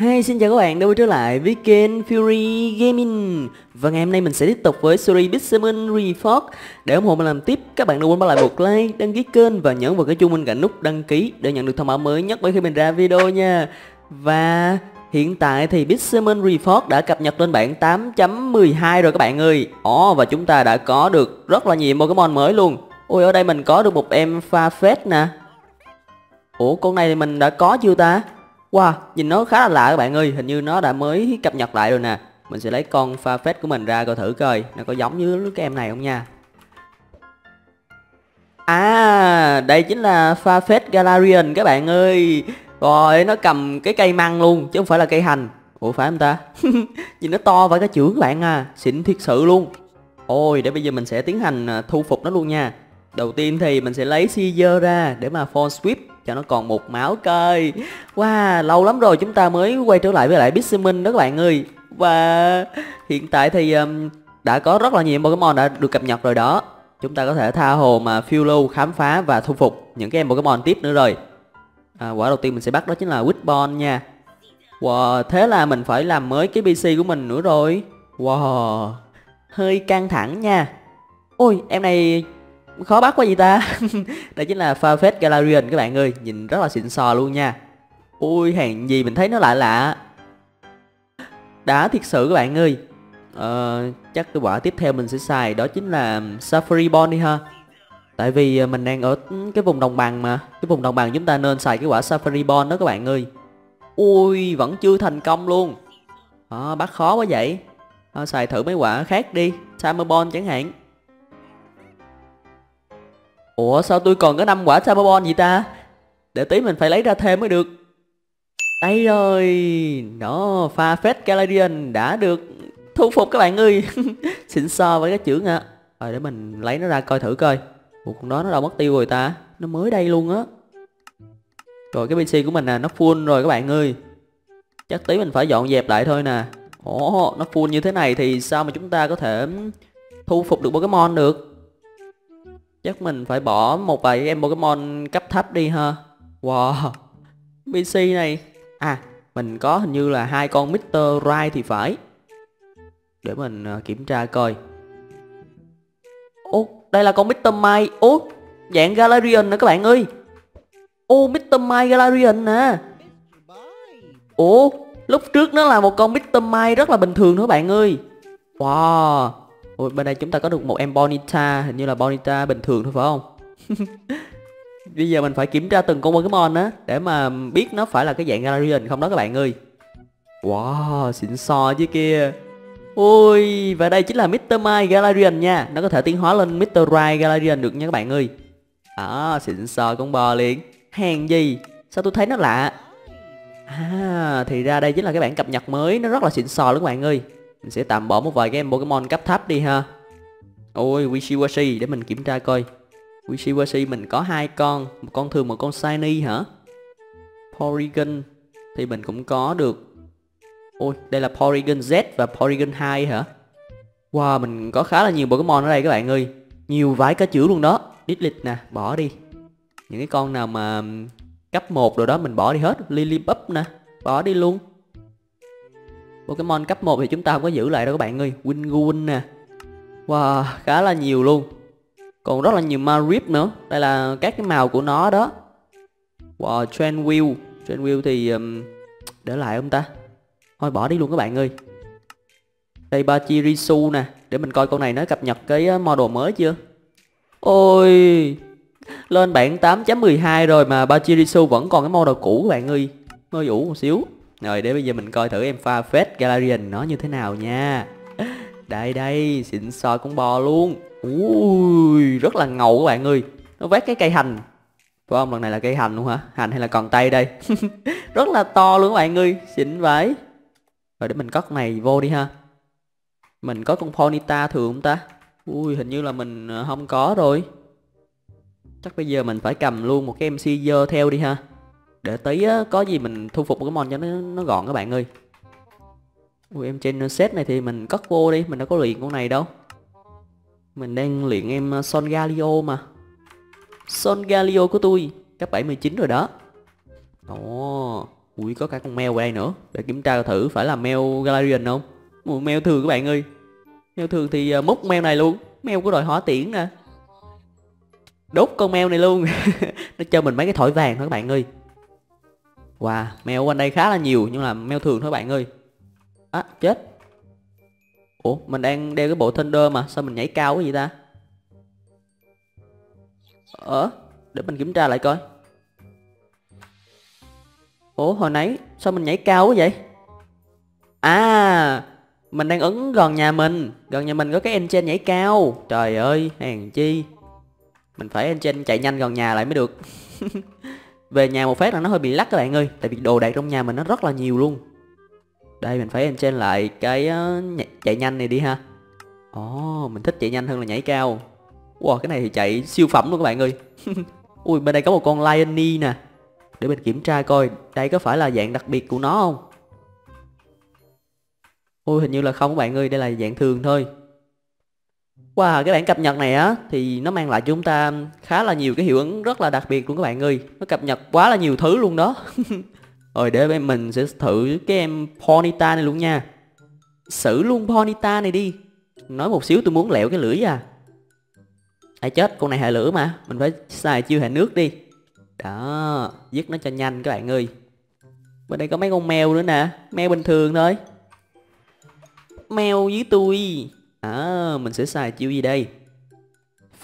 Hey, xin chào các bạn đã quay trở lại với kênh Fury Gaming. Và ngày hôm nay mình sẽ tiếp tục với series Pixelmon Reforged. Để ủng hộ mình làm tiếp, các bạn đừng quên bỏ lại một like, đăng ký kênh và nhấn vào cái chuông bên cạnh nút đăng ký để nhận được thông báo mới nhất bởi khi mình ra video nha. Và hiện tại thì Pixelmon Reforged đã cập nhật lên bản 8.12 rồi các bạn ơi. Ồ, và chúng ta đã có được rất là nhiều Pokemon mới luôn. Ôi, ở đây mình có được một em Farfetch'd nè. Ủa, con này thì mình đã có chưa ta? Wow, nhìn nó khá là lạ các bạn ơi, hình như nó đã mới cập nhật lại rồi nè. Mình sẽ lấy con Farfetch'd của mình ra coi thử coi nó có giống như cái em này không nha. À, đây chính là Farfetch'd Galarian các bạn ơi. Rồi, nó cầm cái cây măng luôn, chứ không phải là cây hành. Ủa, phải không ta? Nhìn nó to phải cái chưởng các bạn à, xịn thiệt sự luôn. Ôi, để bây giờ mình sẽ tiến hành thu phục nó luôn nha. Đầu tiên thì mình sẽ lấy Scissor ra để mà Fall Sweep cho nó còn một máu coi. Wow, lâu lắm rồi chúng ta mới quay trở lại với lại Pixelmon đó các bạn ơi. Và hiện tại thì đã có rất là nhiều Pokemon đã được cập nhật rồi đó. Chúng ta có thể tha hồ mà phiêu lưu, khám phá và thu phục những cái em Pokemon tiếp nữa rồi. Quả đầu tiên mình sẽ bắt đó chính là Whitbone nha. Wow, thế là mình phải làm mới cái PC của mình nữa rồi. Wow, hơi căng thẳng nha. Ôi, em này khó bắt quá gì ta. Đây chính là Farfetch'd Galarian các bạn ơi. Nhìn rất là xịn sò luôn nha. Ui, hàng gì mình thấy nó lạ lạ đã thiệt sự các bạn ơi. Chắc cái quả tiếp theo mình sẽ xài đó chính là Safari Bond đi ha. Tại vì mình đang ở cái vùng đồng bằng mà. Cái vùng đồng bằng chúng ta nên xài cái quả Safari Bond đó các bạn ơi. Ui, vẫn chưa thành công luôn. Bắt khó quá vậy. Xài thử mấy quả khác đi, Summer Bond chẳng hạn. Ủa, sao tôi còn có 5 quả Sabobon vậy ta? Để tí mình phải lấy ra thêm mới được. Đây rồi. Đó, Farfetch'd Galarian đã được thu phục các bạn ơi. Xịn so với cái chữ nha. Rồi, để mình lấy nó ra coi thử coi. Ủa, con đó nó đâu mất tiêu rồi ta? Nó mới đây luôn á. Rồi, cái PC của mình nè, nó full rồi các bạn ơi. Chắc tí mình phải dọn dẹp lại thôi nè. Ủa, nó full như thế này thì sao mà chúng ta có thể thu phục được Pokemon được? Chắc mình phải bỏ một vài em Pokemon cấp thấp đi ha. Wow, PC này. À, mình có hình như là 2 con Mr. Mime thì phải. Để mình kiểm tra coi. Ô, đây là con Mr. Mime. Ô, dạng Galarian nữa các bạn ơi. Ô, Mr. Mime Galarian nè. Ủa, lúc trước nó là một con Mr. Mime rất là bình thường nữa các bạn ơi. Wow. Ôi, bên đây chúng ta có được một em Bonita. Hình như là Bonita bình thường thôi phải không? Bây giờ mình phải kiểm tra từng con Pokemon á, để mà biết nó phải là cái dạng Galarian không đó các bạn ơi. Wow, xịn xò chứ kia. Ôi, và đây chính là Mr. Mime Galarian nha. Nó có thể tiến hóa lên Mr. Mime Galarian được nha các bạn ơi. À, xịn xò con bò liền. Hàng gì, sao tôi thấy nó lạ. À, thì ra đây chính là cái bản cập nhật mới. Nó rất là xịn xò luôn các bạn ơi. Mình sẽ tạm bỏ một vài game Pokemon cấp thấp đi ha. Ôi, Wishiwashi, để mình kiểm tra coi. Wishiwashi mình có 2 con, một con thường, một con shiny hả? Porygon thì mình cũng có được. Ôi, đây là Porygon Z và Porygon 2 hả? Wow, mình có khá là nhiều Pokemon ở đây các bạn ơi. Nhiều vải cá chữ luôn đó. Diglett nè, bỏ đi. Những cái con nào mà cấp 1 rồi đó mình bỏ đi hết. Lillipup nè, bỏ đi luôn. Pokemon cấp 1 thì chúng ta không có giữ lại đâu các bạn ơi. Winguin nè. Wow, khá là nhiều luôn. Còn rất là nhiều Marip nữa. Đây là các cái màu của nó đó. Wow, Tranquil. Tranquil thì để lại không ta? Thôi bỏ đi luôn các bạn ơi. Đây Pachirisu nè. Để mình coi con này nó cập nhật cái model mới chưa. Ôi, lên bản 8.12 rồi mà Pachirisu vẫn còn cái model cũ các bạn ơi. Hơi ủ một xíu. Rồi, để bây giờ mình coi thử em Farfetch'd Galarian nó như thế nào nha. Đây đây, xịn soi con bò luôn. Ui, rất là ngầu các bạn ơi. Nó vét cái cây hành. Phải không, lần này là cây hành luôn hả? Hành hay là còn tay đây? Rất là to luôn các bạn ơi, xịn vãi. Rồi, để mình cất này vô đi ha. Mình có con Ponyta thường không ta? Ui, hình như là mình không có rồi. Chắc bây giờ mình phải cầm luôn một cái em Scissor theo đi ha. Để tí á, có gì mình thu phục Pokemon cho nó gọn các bạn ơi. Ui, em Genesect này thì mình cất vô đi. Mình đâu có luyện con này đâu. Mình đang luyện em Solgaleo mà. Solgaleo của tôi cấp 79 rồi đó. Ồ, Ui, có cả con mèo ở đây nữa. Để kiểm tra thử phải là mèo Galarian không. Ui, mèo thường các bạn ơi. Mèo thường thì múc mèo này luôn. Mèo của đội hỏa tiễn nè. Đốt con mèo này luôn. Nó cho mình mấy cái thỏi vàng thôi các bạn ơi. Wow, mèo quanh đây khá là nhiều. Nhưng là mèo thường thôi các bạn ơi. Á, à, chết. Ủa, mình đang đeo cái bộ Thunder mà. Sao mình nhảy cao cái gì ta? Để mình kiểm tra lại coi. Ủa, hồi nãy sao mình nhảy cao quá vậy? À, mình đang ấn gần nhà mình. Gần nhà mình có cái enchant nhảy cao. Trời ơi, hèn chi. Mình phải enchant chạy nhanh gần nhà lại mới được. Về nhà một phát là nó hơi bị lắc các bạn ơi. Tại vì đồ đạc trong nhà mình nó rất là nhiều luôn. Đây, mình phải enchant lại cái chạy nhanh này đi ha. Ồ, mình thích chạy nhanh hơn là nhảy cao. Wow, cái này thì chạy siêu phẩm luôn các bạn ơi. Ui, bên đây có một con Linoone nè. Để mình kiểm tra coi đây có phải là dạng đặc biệt của nó không. Ui, hình như là không các bạn ơi. Đây là dạng thường thôi. Wow, cái bản cập nhật này á thì nó mang lại cho chúng ta khá là nhiều cái hiệu ứng rất là đặc biệt luôn các bạn ơi. Nó cập nhật quá là nhiều thứ luôn đó. Rồi để mình sẽ thử cái em Ponyta này luôn nha. Xử luôn Ponyta này đi. Nói một xíu tôi muốn lẹo cái lưỡi à. Ai chết, con này hệ lửa mà. Mình phải xài chiêu hệ nước đi. Đó, giết nó cho nhanh các bạn ơi. Bên đây có mấy con mèo nữa nè. Mèo bình thường thôi. Mèo với tôi. À, mình sẽ xài chiêu gì đây?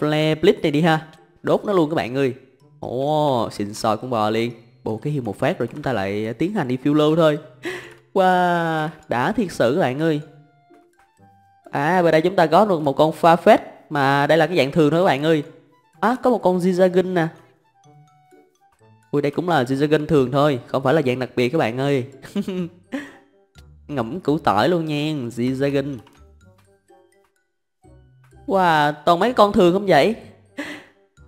Flare Blitz này đi ha. Đốt nó luôn các bạn ơi. Ồ, xịn sòi con bò liền. Bộ cái hiệu một phát rồi chúng ta lại tiến hành đi phiêu lưu thôi. Wow, đã thiệt sự các bạn ơi. À, bên đây chúng ta có được một con Farfetch'd. Mà đây là cái dạng thường thôi các bạn ơi. À, có một con Zigzagoon nè. Ui, đây cũng là Zigzagoon thường thôi. Không phải là dạng đặc biệt các bạn ơi. Ngẫm củ tỏi luôn nha Zigzagoon. Wow, toàn mấy con thường không vậy?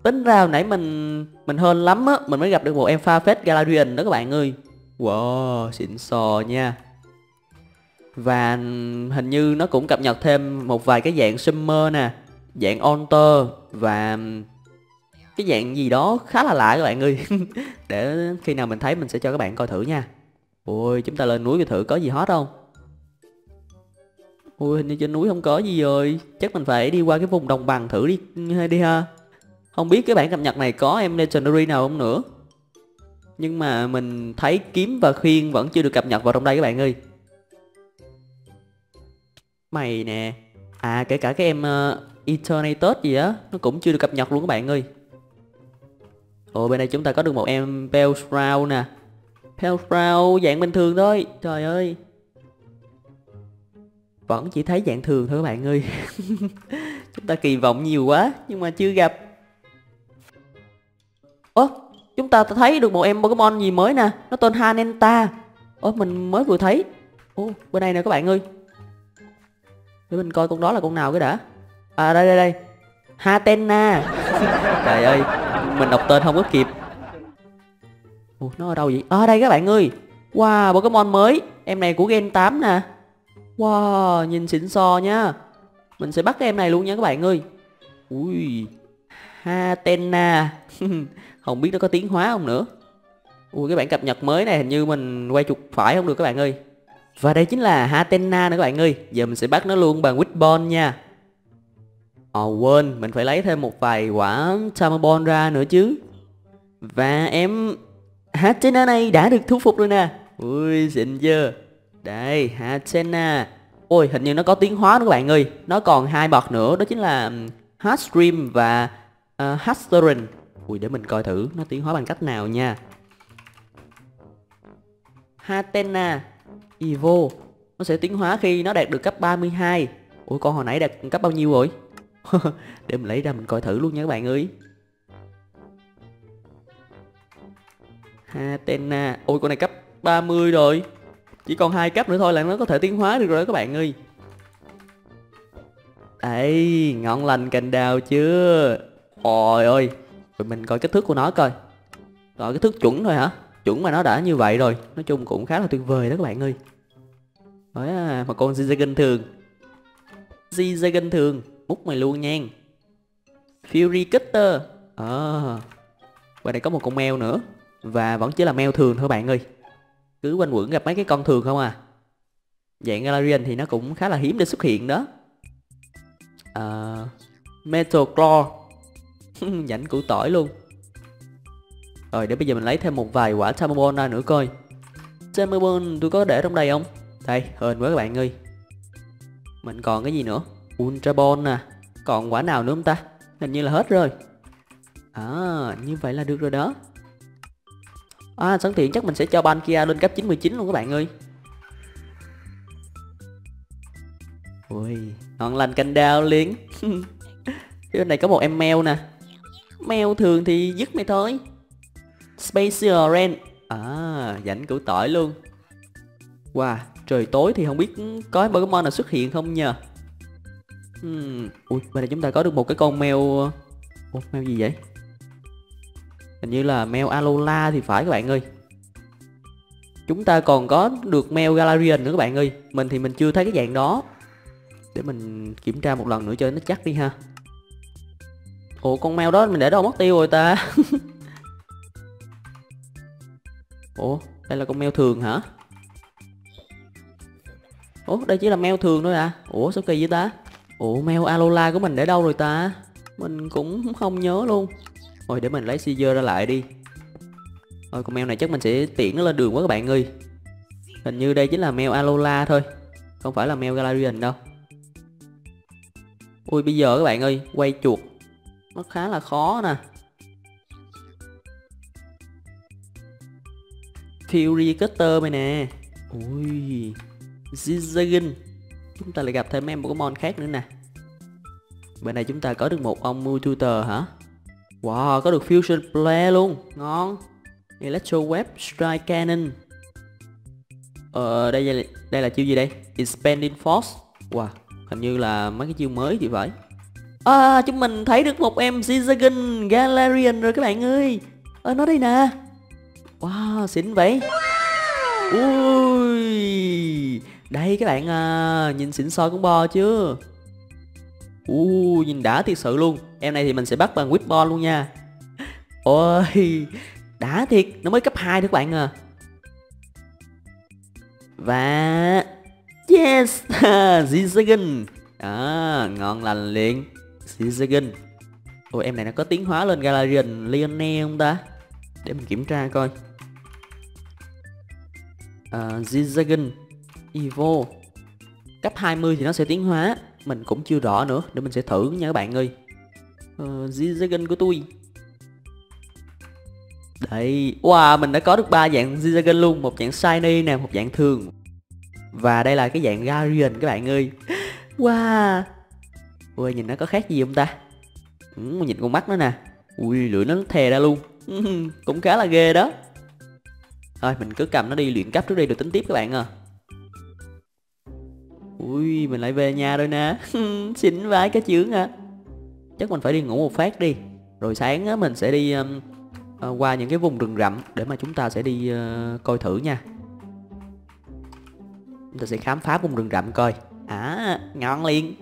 Tính ra hồi nãy mình hên lắm á. Mình mới gặp được một em Farfetch'd Galarian đó các bạn ơi. Wow, xịn sò nha. Và hình như nó cũng cập nhật thêm một vài cái dạng Summer nè, dạng Alter và cái dạng gì đó khá là lạ các bạn ơi. Để khi nào mình thấy mình sẽ cho các bạn coi thử nha. Ôi, chúng ta lên núi coi thử có gì hot không. Ôi, hình như trên núi không có gì rồi. Chắc mình phải đi qua cái vùng đồng bằng thử đi ha. Không biết cái bản cập nhật này có em Legendary nào không nữa. Nhưng mà mình thấy kiếm và khuyên vẫn chưa được cập nhật vào trong đây các bạn ơi. Mày nè. À, kể cả cái em Eternated gì á, nó cũng chưa được cập nhật luôn các bạn ơi. Ồ, bên đây chúng ta có được một em Bellsprout nè. Bellsprout dạng bình thường thôi. Trời ơi, vẫn chỉ thấy dạng thường thôi các bạn ơi. Chúng ta kỳ vọng nhiều quá nhưng mà chưa gặp. Ủa, chúng ta thấy được một em Pokemon gì mới nè. Nó tên Hatenna. Ủa, mình mới vừa thấy. Ồ, bên đây nè các bạn ơi. Để mình coi con đó là con nào cái đã. À, đây Hatenna. Trời ơi, mình đọc tên không có kịp. Ủa, nó ở đâu vậy? Ở đây các bạn ơi. Wow, Pokemon mới. Em này của Gen 8 nè. Wow, nhìn xịn xò nha. Mình sẽ bắt cái em này luôn nha các bạn ơi. Ui, Hatenna. Không biết nó có tiến hóa không nữa. Ui, cái bản cập nhật mới này hình như mình quay trục phải không được các bạn ơi. Và đây chính là Hatenna nữa các bạn ơi. Giờ mình sẽ bắt nó luôn bằng Whitbone nha. Ồ, quên, mình phải lấy thêm một vài quả Tamabon ra nữa chứ. Và em Hatenna này đã được thu phục rồi nè. Ui, xịn chưa. Đây, Hatenna. Ôi, hình như nó có tiến hóa nữa các bạn ơi. Nó còn hai bậc nữa, đó chính là Hattrem và Hattrem. Ui, để mình coi thử nó tiến hóa bằng cách nào nha. Hatenna Evo. Nó sẽ tiến hóa khi nó đạt được cấp 32. Ủa, con hồi nãy đạt cấp bao nhiêu rồi? Để mình lấy ra mình coi thử luôn nha các bạn ơi. Hatenna. Ôi, con này cấp 30 rồi. Chỉ còn 2 cấp nữa thôi là nó có thể tiến hóa được rồi các bạn ơi. Đấy, ngon lành cành đào chưa. Ôi ơi. Rồi mình coi kích thước của nó coi. Rồi, kích thước chuẩn thôi hả? Chuẩn mà nó đã như vậy rồi. Nói chung cũng khá là tuyệt vời đó các bạn ơi. Đấy, mà con Zigzagoon thường. Zigzagoon thường. Múc mày luôn nha. Fury Cutter. Và đây có một con mèo nữa. Và vẫn chỉ là mèo thường thôi bạn ơi. cứ quanh quẩn gặp mấy cái con thường không à. Dạng Galarian thì nó cũng khá là hiếm để xuất hiện đó. Metal Claw. Nhảnh củ tỏi luôn. Rồi để bây giờ mình lấy thêm một vài quả Tamobon ra nữa coi. Tamobon tôi có để trong đây không? Đây, hên quá các bạn ơi. Mình còn cái gì nữa? Ultra Ball nè. Còn quả nào nữa không ta? Hình như là hết rồi. À, như vậy là được rồi đó. À, sẵn tiện chắc mình sẽ cho Bankia lên cấp 99 luôn các bạn ơi. Ui, ngon lành canh đao liền. Phía bên này có một em mèo nè. Mèo thường thì dứt mày thôi. Space Orange. À, dãnh củ tỏi luôn. Wow, trời tối thì không biết có Pokemon nào xuất hiện không nhờ. Ui, bên này chúng ta có được một cái con mèo. Ủa, mèo gì vậy? Hình như là mèo Alola thì phải các bạn ơi. Chúng ta còn có được mèo Galarian nữa các bạn ơi. Mình thì mình chưa thấy cái dạng đó. Để mình kiểm tra một lần nữa cho nó chắc đi ha. Ủa, con mèo đó mình để đâu mất tiêu rồi ta. Ủa, đây là con mèo thường hả? Ủa, đây chỉ là mèo thường thôi à. Ủa, sao kỳ vậy ta? Ủa, mèo Alola của mình để đâu rồi ta? Mình cũng không nhớ luôn. Rồi để mình lấy Caesar ra lại đi. Rồi con mèo này chắc mình sẽ tiễn nó lên đường quá các bạn ơi. Hình như đây chính là mèo Alola thôi, không phải là mèo Galarian đâu. Ui, bây giờ các bạn ơi, quay chuột nó khá là khó nè. Fury Cutter mày nè. Ui, Zigzagoon. Chúng ta lại gặp thêm em Pokemon khác nữa nè. Bên này chúng ta có được một ông Mewtwo hả? Wow, có được Fusion Play luôn. Ngon. Electro Web, Strike Cannon. Đây là chiêu gì đây? Expanding Force. Wow, hình như là mấy cái chiêu mới thì phải. À, chúng mình thấy được một em Zigzagoon Galarian rồi các bạn ơi. Nó đây nè. Wow, xịn vậy. Ui, đây các bạn à, nhìn xịn soi con bò chưa? Ui, nhìn đã thiệt sự luôn. Em này thì mình sẽ bắt bằng Whip Ball luôn nha. Ôi, đã thiệt. Nó mới cấp 2 thôi các bạn à. Và yes, Zigzagoon. À, ngon lành liền. Zigzagoon. Ôi, em này nó có tiến hóa lên Galarian Lioneal không ta? Để mình kiểm tra coi. Zigzagoon Evo. Cấp 20 thì nó sẽ tiến hóa. Mình cũng chưa rõ nữa. Để mình sẽ thử nha các bạn ơi. Zigzagoon của tôi. Đây. Wow, mình đã có được 3 dạng Zigzagoon luôn. Một dạng shiny nè, một dạng thường. Và đây là cái dạng Galarian các bạn ơi. Wow. Ui, nhìn nó có khác gì không ta? Nhìn con mắt nó nè. Ui, lưỡi nó thè ra luôn. Cũng khá là ghê đó. Thôi mình cứ cầm nó đi luyện cấp trước đi rồi tính tiếp các bạn à. Ui, mình lại về nhà rồi nè. Xịn vãi cái chướng à. Chắc mình phải đi ngủ một phát đi. Rồi sáng á, mình sẽ đi qua những cái vùng rừng rậm để mà chúng ta sẽ đi coi thử nha. Chúng ta sẽ khám phá vùng rừng rậm coi. À, ngon liền.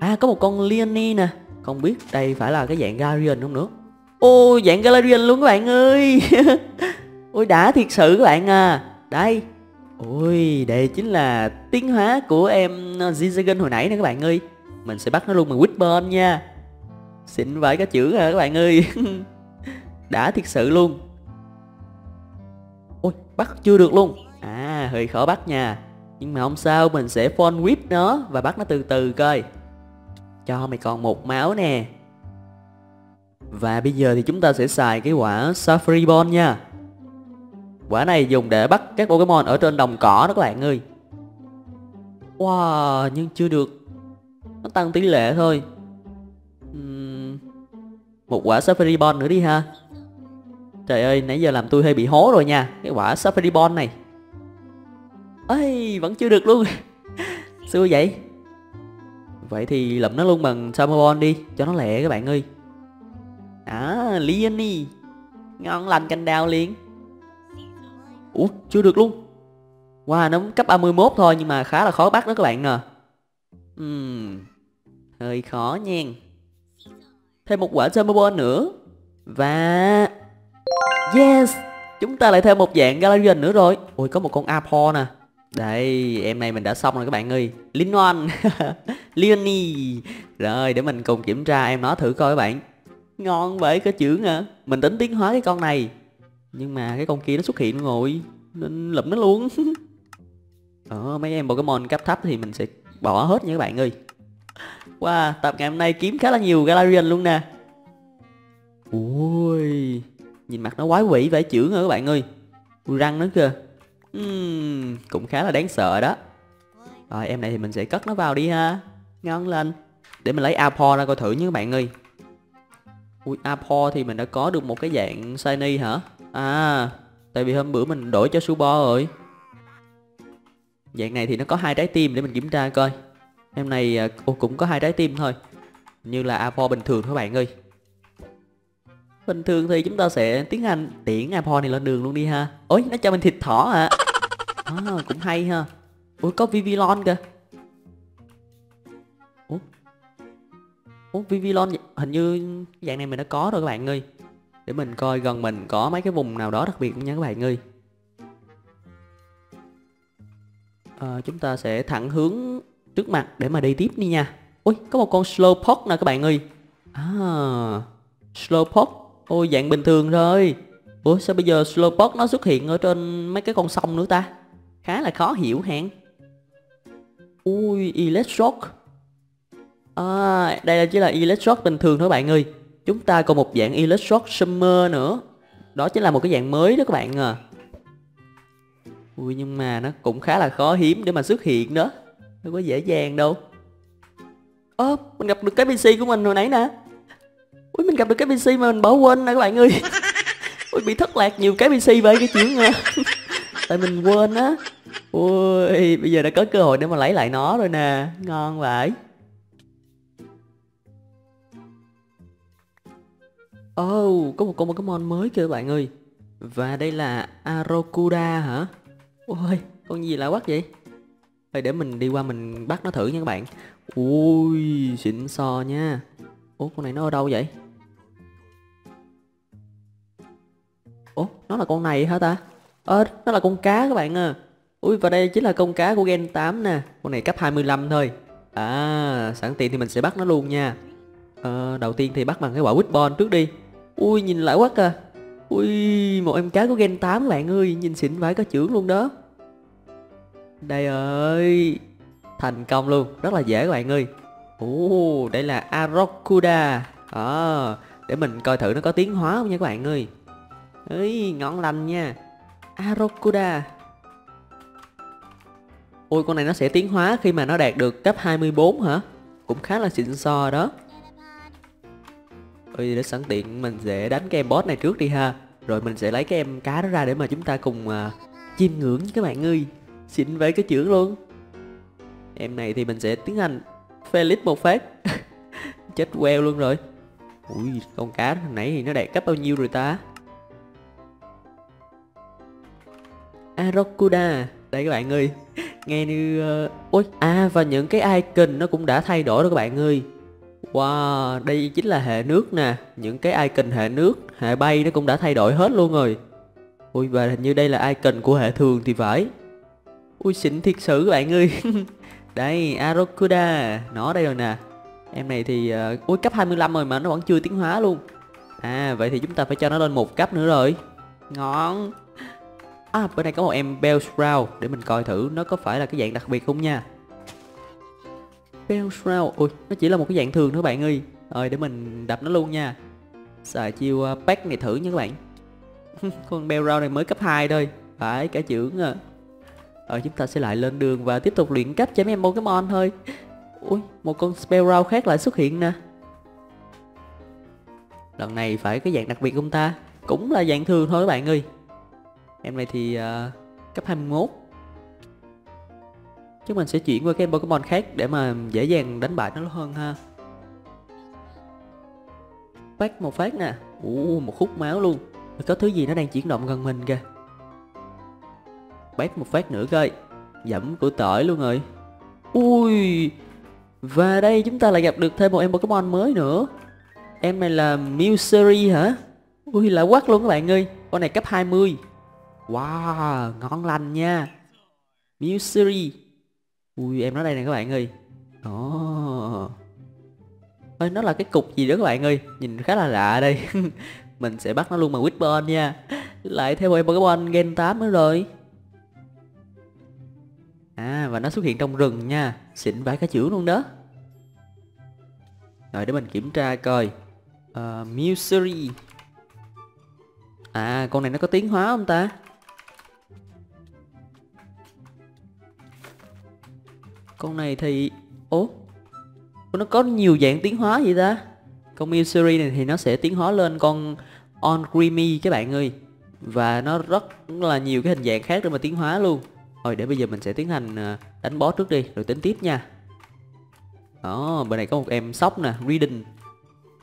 À, có một con Lioneal nè. Không biết đây phải là cái dạng Galarian không nữa. Ô, dạng Galarian luôn các bạn ơi. Ôi, đã thiệt sự các bạn à. Đây. Ôi, đây chính là tiến hóa của em Zigzagoon hồi nãy nè các bạn ơi. Mình sẽ bắt nó luôn bằng Whipbone nha. Xịn vãi cả chữ à các bạn ơi. Đã thiệt sự luôn. Ôi, bắt chưa được luôn. À, hơi khó bắt nha. Nhưng mà không sao, mình sẽ phone whip nó và bắt nó từ từ coi. Cho mày còn một máu nè. Và bây giờ thì chúng ta sẽ xài cái quả Safari Ball nha. Quả này dùng để bắt các Pokemon ở trên đồng cỏ đó các bạn ơi. Wow, nhưng chưa được. Nó tăng tỷ lệ thôi. Một quả Safari Ball nữa đi ha. Trời ơi, nãy giờ làm tôi hơi bị hố rồi nha. Cái quả Safari Ball này. Ây, vẫn chưa được luôn. Xưa vậy. Vậy thì lụm nó luôn bằng Tamobon đi, cho nó lẹ các bạn ơi. À, Lioneal. Ngon lành canh đao liền. Ủa, chưa được luôn. Wow, nó cấp 31 thôi nhưng mà khá là khó bắt đó các bạn nè. Hơi khó nha. Thêm một quả Tamobon nữa. Và yes, chúng ta lại thêm một dạng Galarian nữa rồi. Ôi, có một con Apo nè. Đây, em này mình đã xong rồi các bạn ơi. Linoone Leonie. Rồi, để mình cùng kiểm tra em nó thử coi các bạn. Ngon vậy, có chữ hả? Mình tính tiến hóa cái con này, nhưng mà cái con kia nó xuất hiện rồi nên lụm nó luôn. Mấy em Pokemon cấp thấp thì mình sẽ bỏ hết nha các bạn ơi. Wow, tập ngày hôm nay kiếm khá là nhiều Galarian luôn nè. Ui, nhìn mặt nó quái quỷ vậy, chưởng hả các bạn ơi. Răng nó kìa. Cũng khá là đáng sợ đó. Rồi em này thì mình sẽ cất nó vào đi ha. Ngon lên. Để mình lấy Apo ra coi thử nhé các bạn ơi. Ui, Apo thì mình đã có được một cái dạng shiny hả? À, tại vì hôm bữa mình đổi cho Subo rồi. Dạng này thì nó có 2 trái tim, để mình kiểm tra coi. Em này cũng có 2 trái tim thôi. Như là Apo bình thường thôi các bạn ơi. Bình thường thì chúng ta sẽ tiến hành tiễn Apo này lên đường luôn đi ha. Ôi, nó cho mình thịt thỏ hả? Cũng hay ha. Ôi, có Vivillon kìa. Ủa, Vivillon hình như dạng này mình đã có rồi các bạn ơi. Để mình coi gần mình có mấy cái vùng nào đó đặc biệt nha các bạn ơi. Chúng ta sẽ thẳng hướng trước mặt để mà đi tiếp đi nha. Ôi, có một con Slowpoke nè các bạn ơi. Slowpoke. Ôi, dạng bình thường rồi. Ủa, sao bây giờ Slowpoke nó xuất hiện ở trên mấy cái con sông nữa ta? Khá là khó hiểu hẹn. Ui, Electroc. Đây chỉ là Electroc bình thường thôi các bạn ơi. Chúng ta còn một dạng Electroc Summer nữa. Đó chính là một cái dạng mới đó các bạn à. Ui, nhưng mà nó cũng khá là khó hiếm để mà xuất hiện đó. Không có dễ dàng đâu. Mình gặp được cái PC của mình hồi nãy nè. Ui, mình gặp được cái PC mà mình bỏ quên nè các bạn ơi. Ui, bị thất lạc nhiều cái PC vậy cái chuyện nha. Tại mình quên á. Ui, bây giờ đã có cơ hội để mà lấy lại nó rồi nè. Ngon vậy. Có một con Pokemon mới kìa các bạn ơi. Và đây là Arrokuda hả? Ôi, con gì lạ quắc vậy? Để mình đi qua mình bắt nó thử nha các bạn. Ui, xịn xò nha. Ủa, con này nó ở đâu vậy? Ủa, nó là con này hả ta? Nó là con cá các bạn à. Ui, và đây chính là con cá của Gen 8 nè. Con này cấp 25 thôi. Sẵn tiện thì mình sẽ bắt nó luôn nha. Đầu tiên thì bắt bằng cái quả Whip Ball trước đi. Ui, nhìn lại quá à. Ui, một em cá của Gen 8 các bạn ơi. Nhìn xịn vãi có chưởng luôn đó. Đây ơi. Thành công luôn, rất là dễ các bạn ơi. Đây là Arrokuda. Để mình coi thử nó có tiến hóa không nha các bạn ơi. Ê, ngon lành nha. Arrokuda. Ôi, con này nó sẽ tiến hóa khi mà nó đạt được cấp 24 hả? Cũng khá là xịn xò đó. Ôi, để sẵn tiện mình sẽ đánh cái em boss này trước đi ha. Rồi mình sẽ lấy cái em cá đó ra để mà chúng ta cùng chiêm ngưỡng các bạn ơi. Xịn với cái chưởng luôn. Em này thì mình sẽ tiến hành Felix một phát. Chết queo luôn rồi. Ui, con cá hồi nãy thì nó đạt cấp bao nhiêu rồi ta? Arrokuda. Đây các bạn ơi. Nghe như... Ôi, và những cái icon nó cũng đã thay đổi đó các bạn ơi. Wow, đây chính là hệ nước nè. Những cái icon hệ nước, hệ bay nó cũng đã thay đổi hết luôn rồi. Ui, và hình như đây là icon của hệ thường thì phải. Ui, xịn thiệt sự các bạn ơi. Đây, Arrokuda. Nó đây rồi nè. Em này thì... Ui, cấp 25 rồi mà nó vẫn chưa tiến hóa luôn. Vậy thì chúng ta phải cho nó lên 1 cấp nữa rồi. Ngon. Bữa nay có một em Bellsprout. Để mình coi thử nó có phải là cái dạng đặc biệt không nha. Bellsprout. Ui, nó chỉ là một cái dạng thường thôi các bạn ơi. Rồi, để mình đập nó luôn nha. Xài chiêu pack này thử nha các bạn. Con Bellsprout này mới cấp 2 thôi. Phải, cả chưởng à. Chúng ta sẽ lại lên đường và tiếp tục luyện cấp cho mấy em Pokemon thôi. Ui, một con Spellround khác lại xuất hiện nè. Lần này phải cái dạng đặc biệt không ta? Cũng là dạng thường thôi các bạn ơi. Em này thì cấp 21. Chứ mình sẽ chuyển qua cái em Pokemon khác để mà dễ dàng đánh bại nó hơn ha. Phát một phát nè. Một khúc máu luôn. Có thứ gì nó đang chuyển động gần mình kìa. Bác một phát nữa coi. Dẫm của tỏi luôn rồi. Ui. Và đây chúng ta lại gặp được thêm một em Pokemon mới nữa. Em này là Mewsery hả? Ui, là quắc luôn các bạn ơi. Con này cấp 20. Wow, ngon lành nha. Mew series. Ui, em nói đây nè các bạn ơi. Ồ. Ơi, nó là cái cục gì đó các bạn ơi. Nhìn khá là lạ đây. Mình sẽ bắt nó luôn bằng Whipbone nha. Lại theo em Pokemon Gen 8 nữa rồi. À, và nó xuất hiện trong rừng nha. Xịn vãi cả chữ luôn đó. Rồi, để mình kiểm tra coi. Mew series. À, con này nó có tiến hóa không ta? Con này thì... Ố? Nó có nhiều dạng tiến hóa vậy ta? Con Mew series này thì nó sẽ tiến hóa lên con Alcremie các bạn ơi. Và nó rất là nhiều cái hình dạng khác để mà tiến hóa luôn. Rồi để bây giờ mình sẽ tiến hành đánh boss trước đi, rồi tính tiếp nha. Đó, bên này có một em sóc nè, Reading.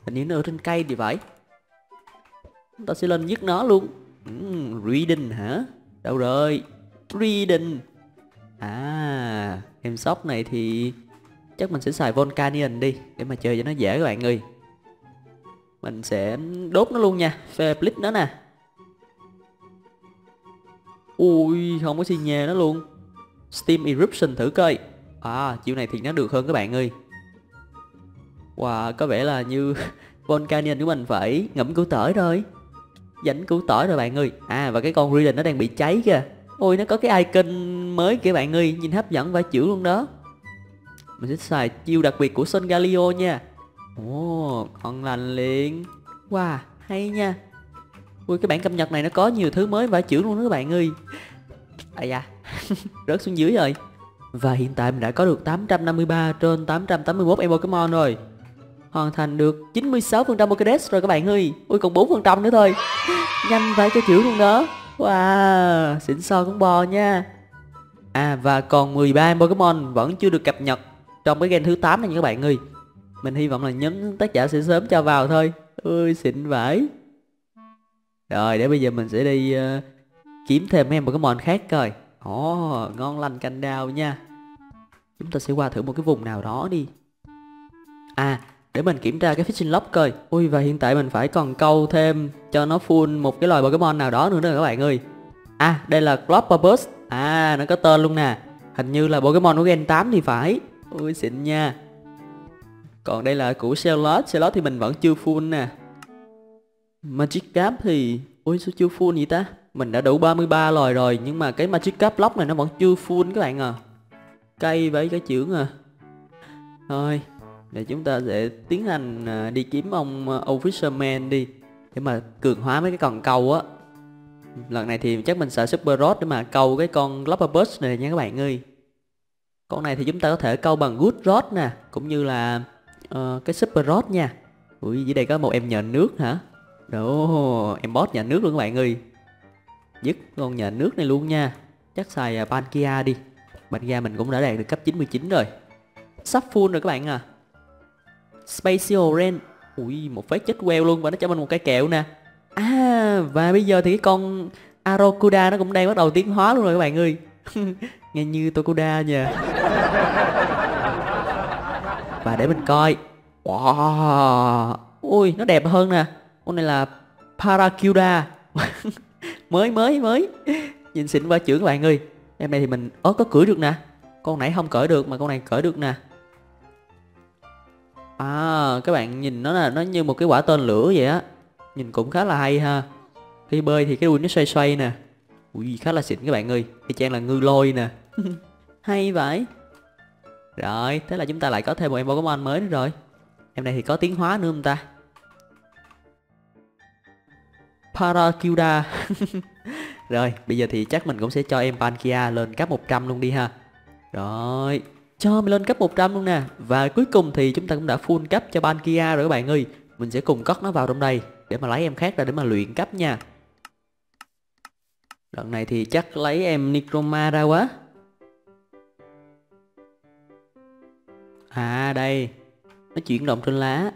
Hình như nó ở trên cây thì phải. Chúng ta sẽ lên giết nó luôn. Reading hả? Đâu rồi? Reading. À, em shop này thì chắc mình sẽ xài Volcanion đi để mà chơi cho nó dễ các bạn ơi. Mình sẽ đốt nó luôn nha, phê blitz nó nè. Ui, không có xi nhê nó luôn. Steam Eruption thử coi. À, chiêu này thì nó được hơn các bạn ơi. Wow, có vẻ là như Volcanion của mình phải ngậm củ tỏi rồi. Dãnh củ tỏi rồi bạn ơi. À, và cái con Reading nó đang bị cháy kìa. Ôi, nó có cái icon mới kìa bạn ơi. Nhìn hấp dẫn và chữ luôn đó. Mình sẽ xài chiêu đặc biệt của Sun Galio nha. Ồ, ngon lành liền. Wow, hay nha. Ui, cái bản cập nhật này nó có nhiều thứ mới và chữ luôn đó các bạn ơi. À da, rớt xuống dưới rồi. Và hiện tại mình đã có được 853 trên 881 em Pokemon rồi. Hoàn thành được 96% Pokédex rồi các bạn ơi. Ui, còn 4% nữa thôi. Nhanh vãi cái chữ luôn đó. Wow, xịn sò con bò nha. À, và còn 13 em Pokemon vẫn chưa được cập nhật trong cái gen thứ 8 này nha các bạn ơi. Mình hy vọng là nhóm tác giả sẽ sớm cho vào thôi. Ui, xịn vãi. Rồi, để bây giờ mình sẽ đi kiếm thêm mấy em Pokemon khác coi. Ồ, ngon lành canh đào nha. Chúng ta sẽ qua thử một cái vùng nào đó đi. À, để mình kiểm tra cái fishing log coi. Ui, và hiện tại mình phải còn câu thêm cho nó full một cái loài Pokemon nào đó nữa nè các bạn ơi. À, đây là Clopopus. À, nó có tên luôn nè. Hình như là Pokemon của Gen 8 thì phải. Ui, xịn nha. Còn đây là của Shelot. Shelot thì mình vẫn chưa full nè. Magikarp thì... Ui, sao chưa full vậy ta? Mình đã đủ 33 loài rồi. Nhưng mà cái Magikarp log này nó vẫn chưa full các bạn à. Cây với cái chưởng à. Thôi, để chúng ta sẽ tiến hành đi kiếm ông Officerman đi. Để mà cường hóa mấy cái con câu á. Lần này thì chắc mình xài Super Rod để mà câu cái con Glopperbus này nha các bạn ơi. Con này thì chúng ta có thể câu bằng Good Rod nè. Cũng như là cái Super Rod nha. Ui, dưới đây có một em nhện nước hả? Đồ, em boss nhện nước luôn các bạn ơi. Dứt con nhện nước này luôn nha. Chắc xài Palkia đi. Palkia mình cũng đã đạt được cấp 99 rồi. Sắp full rồi các bạn à. Spacio Ren. Ui, một phép chết queo luôn. Và nó cho mình một cái kẹo nè. À, và bây giờ thì cái con Arrokuda nó cũng đang bắt đầu tiến hóa luôn rồi các bạn ơi. Nghe như Tokuda nha. Và để mình coi. Wow. Ui, nó đẹp hơn nè. Con này là Barraskewda. mới. Nhìn xịn qua chữ các bạn ơi. Em này thì mình có cưỡi được nè. Con nãy không cưỡi được mà con này cưỡi được nè. À, các bạn nhìn nó là nó như một cái quả tên lửa vậy á. Nhìn cũng khá là hay ha. Khi bơi thì cái đuôi nó xoay xoay nè. Ui, khá là xịn các bạn ơi. Y chang là ngư lôi nè. Hay vậy. Rồi, thế là chúng ta lại có thêm một em Pokemon mới nữa rồi. Em này thì có tiến hóa nữa không ta? Barraskewda. Rồi, bây giờ thì chắc mình cũng sẽ cho em Palkia lên cấp 100 luôn đi ha. Rồi, cho mình lên cấp 100 luôn nè. Và cuối cùng thì chúng ta cũng đã full cấp cho Palkia rồi các bạn ơi. Mình sẽ cùng cất nó vào trong đây để mà lấy em khác ra để mà luyện cấp nha. Lần này thì chắc lấy em Necroma ra quá. À đây, nó chuyển động trên lá.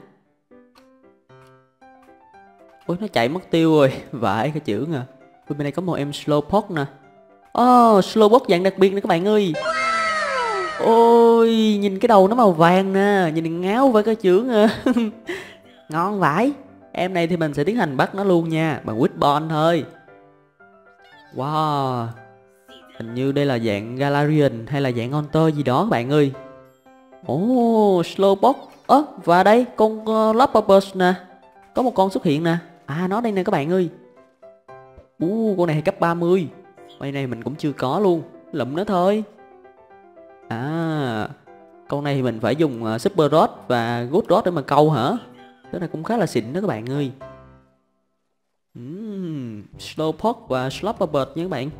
Ôi, nó chạy mất tiêu rồi. Vãi cái chữ à. Bên này có một em Slowpoke nè. Oh, Slowpoke dạng đặc biệt nè các bạn ơi. Ôi, nhìn cái đầu nó màu vàng nè. Nhìn ngáo với cái chữ à. Ngon vãi. Em này thì mình sẽ tiến hành bắt nó luôn nha. Bằng Whipbone thôi. Wow, hình như đây là dạng Galarian hay là dạng Hunter gì đó các bạn ơi. Oh, Slowpoke. Và đây con Lapras nè. Có một con xuất hiện nè. À, nó đây nè các bạn ơi. Con này cấp 30. Con này mình cũng chưa có luôn, lụm nó thôi. À, con này thì mình phải dùng Super Rod và Good Rod để mà câu hả? Thế này cũng khá là xịn đó các bạn ơi. Slowpoke và Slowpoke nha các bạn.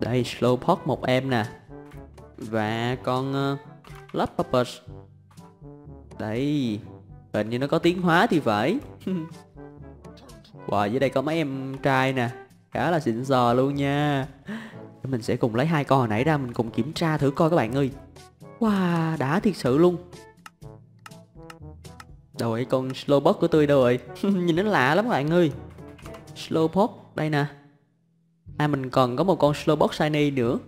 Đây, Slowpoke một em nè. Và con Lapras. Đây, hình như nó có tiến hóa thì phải. Wow, dưới đây có mấy em trai nè, khá là xịn sò luôn nha. Mình sẽ cùng lấy hai con hồi nãy ra, mình cùng kiểm tra thử coi các bạn ơi. Wow, đã thiệt sự luôn. Đâu rồi con Slowpoke của tôi đâu rồi? Nhìn nó lạ lắm các bạn ơi. Slowpoke, đây nè. À, mình còn có một con Slowpoke shiny nữa.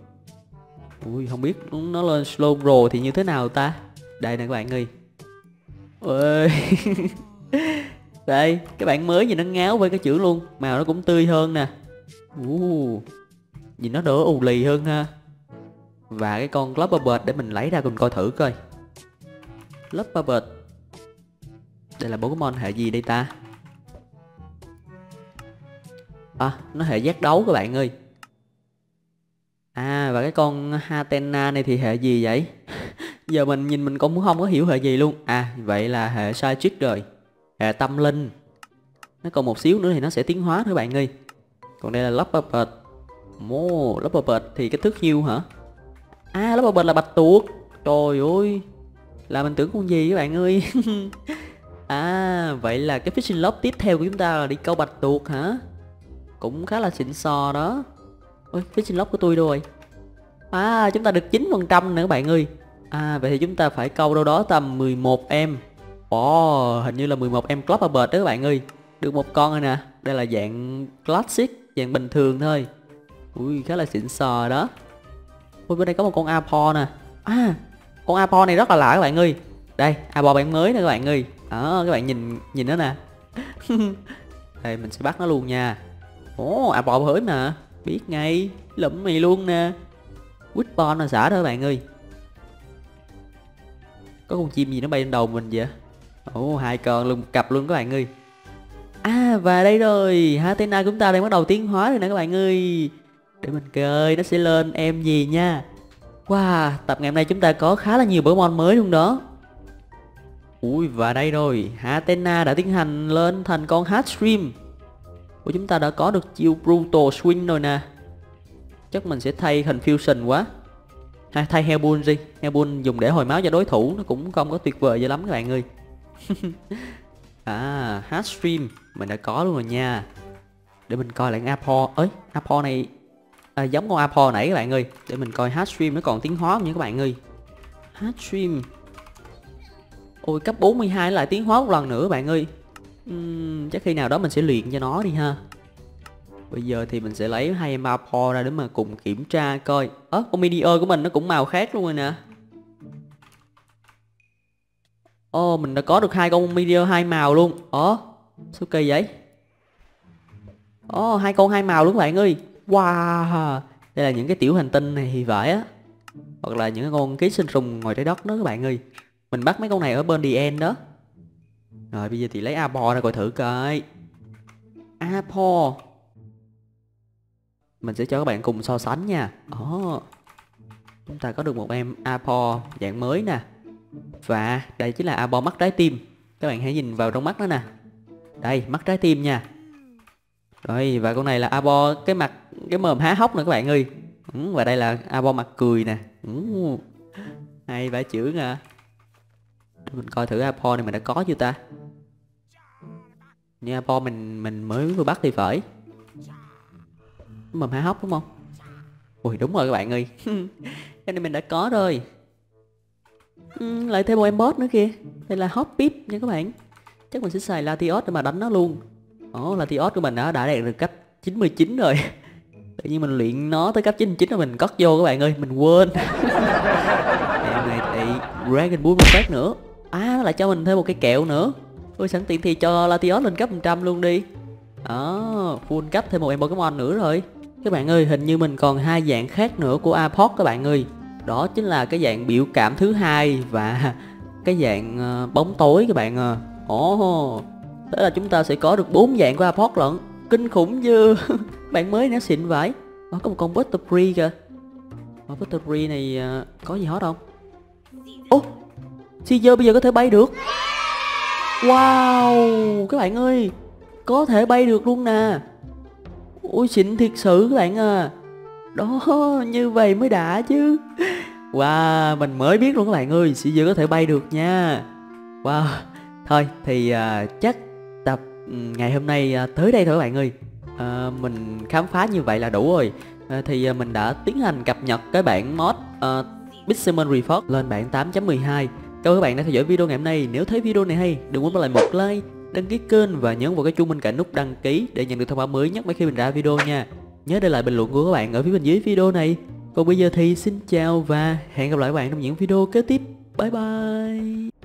Ui, không biết nó lên slow rồi thì như thế nào ta. Đây nè các bạn ơi. Ôi. Đây, cái bạn mới nhìn nó ngáo với cái chữ luôn. Màu nó cũng tươi hơn nè. Nhìn nó đỡ ù lì hơn ha. Và cái con Clubberbird để mình lấy ra cùng coi thử coi. Clubberbird. Đây là Pokemon hệ gì đây ta? À, nó hệ giác đấu các bạn ơi. À, và cái con Hatenna này thì hệ gì vậy? Giờ mình nhìn mình cũng không có hiểu hệ gì luôn. À, vậy là hệ Psychic rồi. Hệ tâm linh. Nó còn một xíu nữa thì nó sẽ tiến hóa thôi bạn ơi. Còn đây là Lapapet. Lapapet thì cái thước hiu hả? À, Lapapet là bạch tuộc. Trời ơi, là mình tưởng con gì các bạn ơi. À, vậy là cái fishing log tiếp theo của chúng ta là đi câu bạch tuộc hả? Cũng khá là xịn sò đó. Ôi, fishing log của tôi đâu rồi? À, chúng ta được 9% nữa các bạn ơi. À, vậy thì chúng ta phải câu đâu đó tầm 11 em. Ồ, hình như là 11 em Clubberbird đó các bạn ơi. Được một con rồi nè. Đây là dạng Classic, dạng bình thường thôi. Ui, khá là xịn sò đó. Ôi, bên đây có một con Apor nè. À, con Apor này rất là lạ các bạn ơi. Đây, Apor bạn mới nè các bạn ơi. Đó, các bạn nhìn nó nè. Đây, mình sẽ bắt nó luôn nha. Ồ, Apor mới nè. Biết ngay, lụm mì luôn nè. Whitborn là xả đó các bạn ơi. Có con chim gì nó bay lên đầu mình vậy? Ồ, hai con luôn, cặp luôn các bạn ơi. À, và đây rồi, Hatenna chúng ta đang bắt đầu tiến hóa rồi nè các bạn ơi. Để mình coi nó sẽ lên em gì nha. Wow, tập ngày hôm nay chúng ta có khá là nhiều Pokemon mới luôn đó. Ui, và đây rồi, Hatenna đã tiến hành lên thành con Hattrem. Ủa, chúng ta đã có được chiêu Brutal Swing rồi nè. Chắc mình sẽ thay hình Fusion quá. Ha, thay Hellbull đi. Hellbull dùng để hồi máu cho đối thủ, nó cũng không có tuyệt vời cho lắm các bạn ơi. À, Hattrem mình đã có luôn rồi nha. Để mình coi lại Apor. Ấy, Apor này giống con Apor nãy các bạn ơi. Để mình coi Hattrem nó còn tiến hóa không nha các bạn ơi. Hattrem. Ôi, cấp 42 lại tiến hóa một lần nữa các bạn ơi. Chắc khi nào đó mình sẽ luyện cho nó đi ha. Bây giờ thì mình sẽ lấy hai em Apor ra để mà cùng kiểm tra coi. Con mini ơi của mình nó cũng màu khác luôn rồi nè. Ồ, mình đã có được hai con meteor hai màu luôn. Sao kỳ vậy? Hai con hai màu luôn các bạn ơi. Wow, đây là những cái tiểu hành tinh này thì phải á. Hoặc là những con ký sinh trùng ngoài trái đất đó các bạn ơi. Mình bắt mấy con này ở bên The End đó. Rồi bây giờ thì lấy Apor ra coi thử coi. Apor. Mình sẽ cho các bạn cùng so sánh nha. Chúng ta có được một em Apor dạng mới nè. Và đây chính là Apor mắt trái tim. Các bạn hãy nhìn vào trong mắt nó nè. Đây, mắt trái tim nha. Rồi, và con này là Apor cái mặt, cái mồm há hốc nè các bạn ơi. Và đây là Apor mặt cười nè. Hay vả chữ nè. Mình coi thử Apor này mình đã có chưa ta. Như Apor mình mới vừa bắt thì phải. Mồm há hốc đúng không? Ui, đúng rồi các bạn ơi. Cái này mình đã có rồi. Lại thêm một em boss nữa kìa. Đây là Hoppip nha các bạn. Chắc mình sẽ xài Latios để mà đánh nó luôn. Latios của mình đã đạt được cấp 99 rồi. Tự nhiên mình luyện nó tới cấp 99 rồi mình cất vô các bạn ơi. Mình quên. Em này thì Dragon Ball phát nữa. À, nó lại cho mình thêm một cái kẹo nữa. Ôi, sẵn tiện thì cho Latios lên cấp 100 luôn đi. Full cấp thêm một em Pokemon nữa rồi. Các bạn ơi, hình như mình còn hai dạng khác nữa của Apoc các bạn ơi. Đó chính là cái dạng biểu cảm thứ hai và cái dạng bóng tối các bạn à. Ồ, thế là chúng ta sẽ có được 4 dạng của Apoc lận. Kinh khủng dư. Bạn mới nó xịn vãi. Có một con Butterfree kìa. Con Butterfree này có gì hết không? Ủa, Caesar bây giờ có thể bay được. Wow, các bạn ơi, có thể bay được luôn nè. Ôi xịn thiệt sự các bạn à. Đó, như vậy mới đã chứ. Wow, mình mới biết luôn các bạn ơi, Caesar có thể bay được nha. Wow, thôi thì chắc tập ngày hôm nay tới đây thôi các bạn ơi. Mình khám phá như vậy là đủ rồi. Thì mình đã tiến hành cập nhật cái bản mod Pixelmon Reforged lên bản 8.12. Cảm ơn các bạn đã theo dõi video ngày hôm nay. Nếu thấy video này hay, đừng quên bỏ lại một like, đăng ký kênh và nhấn vào cái chuông bên cạnh nút đăng ký để nhận được thông báo mới nhất mỗi khi mình ra video nha. Nhớ để lại bình luận của các bạn ở phía bên dưới video này. Còn bây giờ thì xin chào và hẹn gặp lại các bạn trong những video kế tiếp. Bye bye.